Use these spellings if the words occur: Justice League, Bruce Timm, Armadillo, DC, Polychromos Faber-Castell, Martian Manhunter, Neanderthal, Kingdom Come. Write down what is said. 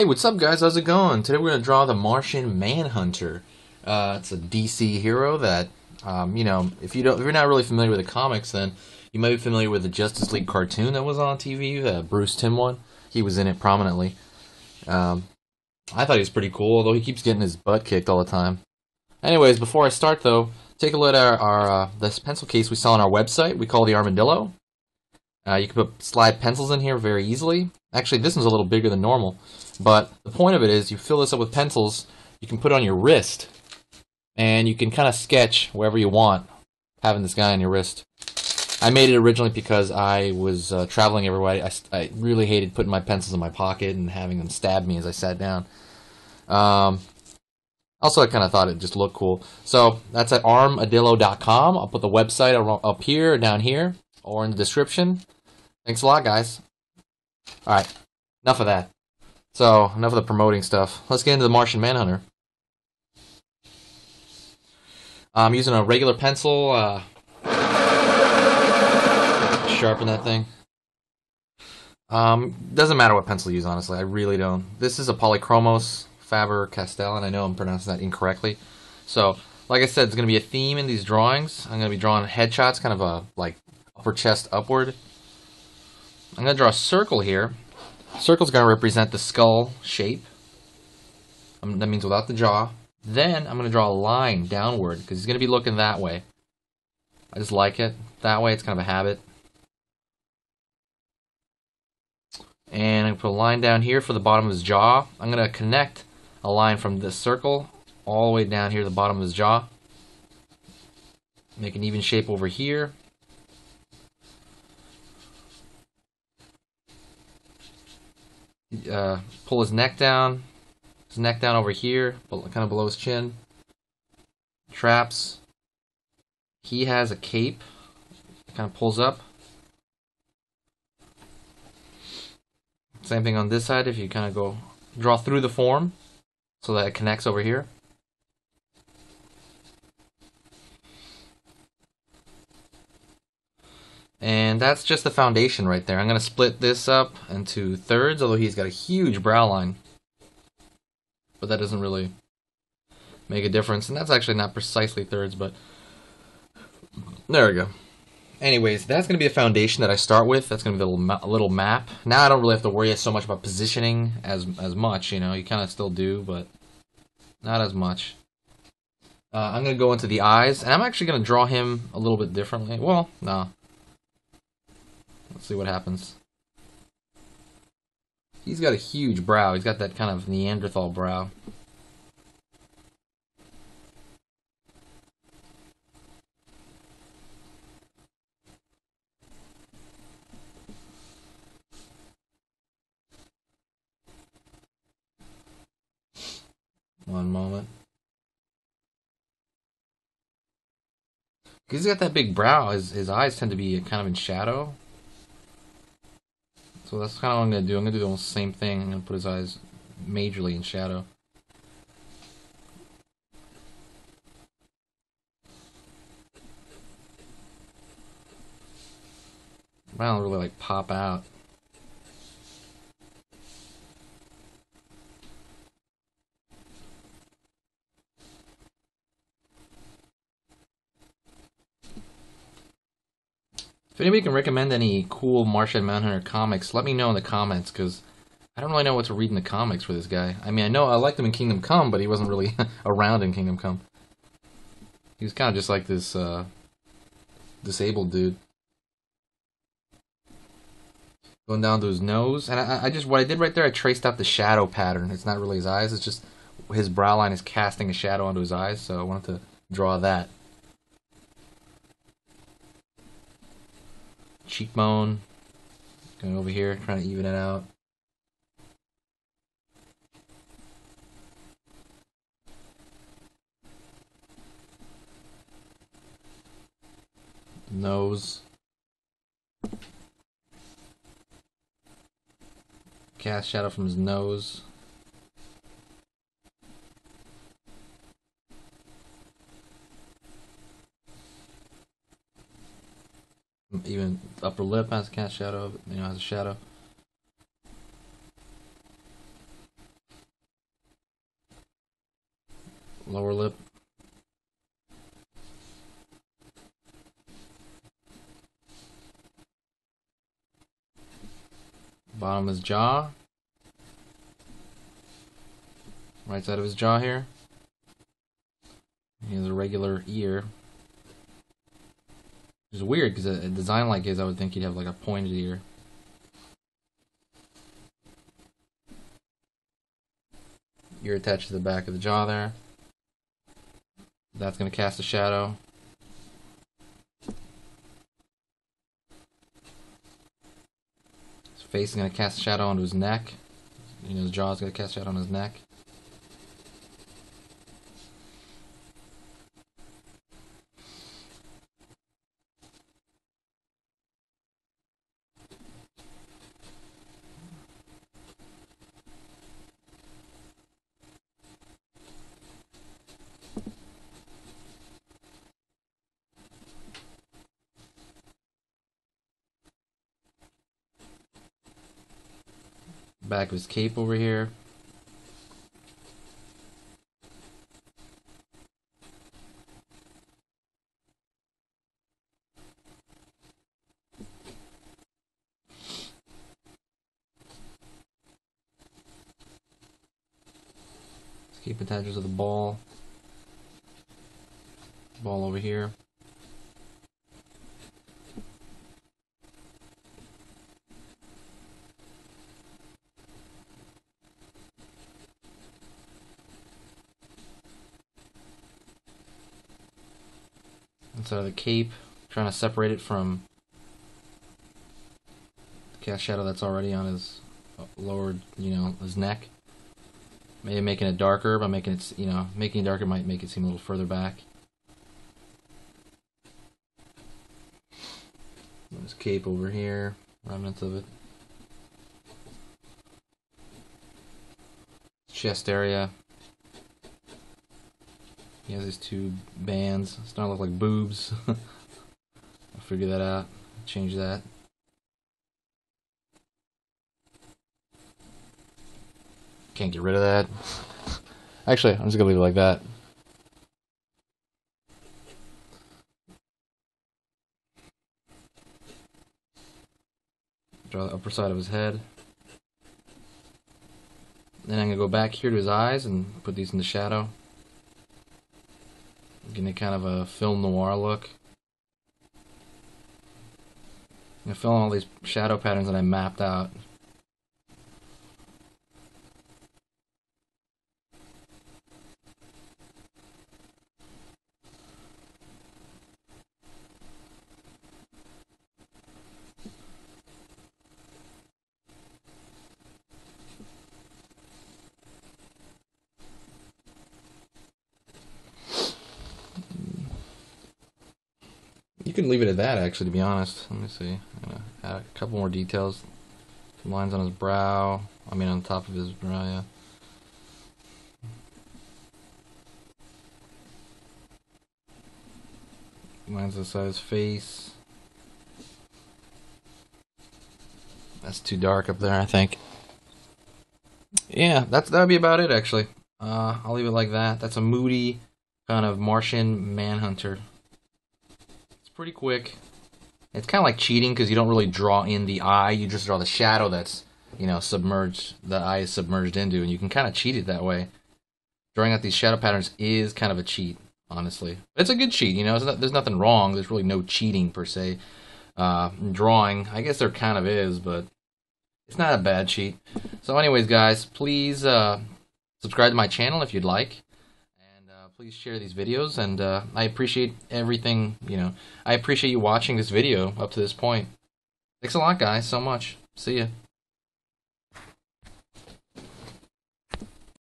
Hey, what's up guys, how's it going? Today we're going to draw the Martian Manhunter. It's a DC hero that, you know, if you're not really familiar with the comics, then you might be familiar with the Justice League cartoon that was on TV, the Bruce Timm one. He was in it prominently. I thought he was pretty cool, although he keeps getting his butt kicked all the time. Anyways, before I start though, take a look at this pencil case we saw on our website. We call the Armadillo. You can put slide pencils in here very easily. Actually, this one's a little bigger than normal, but the point of it is you fill this up with pencils, you can put it on your wrist, and you can kind of sketch wherever you want, having this guy on your wrist. I made it originally because I was traveling everywhere. I really hated putting my pencils in my pocket and having them stab me as I sat down. Also, I kind of thought it just looked cool. So that's at armadillo.com. I'll put the website up here, down here, or in the description. Thanks a lot, guys. Alright, enough of that. So, enough of the promoting stuff. Let's get into the Martian Manhunter. I'm using a regular pencil. Sharpen that thing. Doesn't matter what pencil you use, honestly. I really don't. This is a Polychromos Faber-Castell, and I know I'm pronouncing that incorrectly. So, like I said, it's going to be a theme in these drawings. I'm going to be drawing headshots, kind of a, like, upper chest upward. I'm going to draw a circle here. Circle's going to represent the skull shape. That means without the jaw. Then I'm going to draw a line downward because he's going to be looking that way. I just like it. That way it's kind of a habit. And I'm going to put a line down here for the bottom of his jaw. I'm going to connect a line from this circle all the way down here to the bottom of his jaw. Make an even shape over here. Pull his neck down over here, kind of below his chin. Traps. He has a cape. It kind of pulls up. Same thing on this side. If you kind of go draw through the form, so that it connects over here. And that's just the foundation right there. I'm going to split this up into thirds, although he's got a huge brow line. But that doesn't really make a difference. And that's actually not precisely thirds, but there we go. Anyways, that's going to be the foundation that I start with. That's going to be a little map. Now I don't really have to worry so much about positioning as much, you know. You kind of still do, but not as much. I'm going to go into the eyes, and I'm actually going to draw him a little bit differently. Well, no. Let's see what happens. He's got a huge brow. He's got that kind of Neanderthal brow. One moment. Because he's got that big brow, his eyes tend to be kind of in shadow. So that's kind of what I'm going to do. I'm going to do the almost same thing. I'm going to put his eyes majorly in shadow. I don't really like pop out. If anybody can recommend any cool Martian Manhunter comics, let me know in the comments, because I don't really know what to read in the comics for this guy. I mean, I know I liked him in Kingdom Come, but he wasn't really around in Kingdom Come. He was kind of just like this disabled dude. Going down to his nose, and what I did right there, I traced out the shadow pattern. It's not really his eyes, it's just his brow line is casting a shadow onto his eyes, so I wanted to draw that. Cheekbone, going over here, trying to even it out. Nose. Cast shadow from his nose. Even upper lip has a kind of shadow, you know, has a shadow. bottom of his jaw, right side of his jaw here. He has a regular ear. Which is weird, because a design like his, I would think he'd have like a pointed ear. Ear attached to the back of the jaw there. That's going to cast a shadow. His face is going to cast a shadow onto his neck. You know, his jaw is going to cast a shadow on his neck. Back of his cape over here. His cape attaches to the ball. Ball over here. Inside of the cape, trying to separate it from the cast shadow that's already on his lowered, you know, his neck. Maybe making it darker by making it, you know, making it darker might make it seem a little further back. There's cape over here, remnants of it. Chest area. He has these two bands. It's not look like boobs. I'll figure that out. Change that. Can't get rid of that. Actually, I'm just gonna leave it like that. Draw the upper side of his head. Then I'm gonna go back here to his eyes and put these in the shadow. Getting kind of a film noir look. I'm filling all these shadow patterns that I mapped out. You could leave it at that, actually, to be honest. Let me see. I'm going to add a couple more details. Some lines on his brow. I mean, on top of his brow, yeah. Lines on the side of his face. That's too dark up there, I think. Yeah, that would be about it, actually. I'll leave it like that. That's a moody kind of Martian Manhunter. Pretty quick. It's kind of like cheating because you don't really draw in the eye, you just draw the shadow that's, you know, submerged, the eye is submerged into, and you can kind of cheat it that way. Drawing out these shadow patterns is kind of a cheat, honestly. It's a good cheat, you know, there's nothing wrong, there's really no cheating per se. Drawing, I guess there kind of is, but it's not a bad cheat. So anyways, guys, please subscribe to my channel if you'd like. Please share these videos, and I appreciate everything, you know. I appreciate you watching this video up to this point. Thanks a lot, guys, so much. See ya.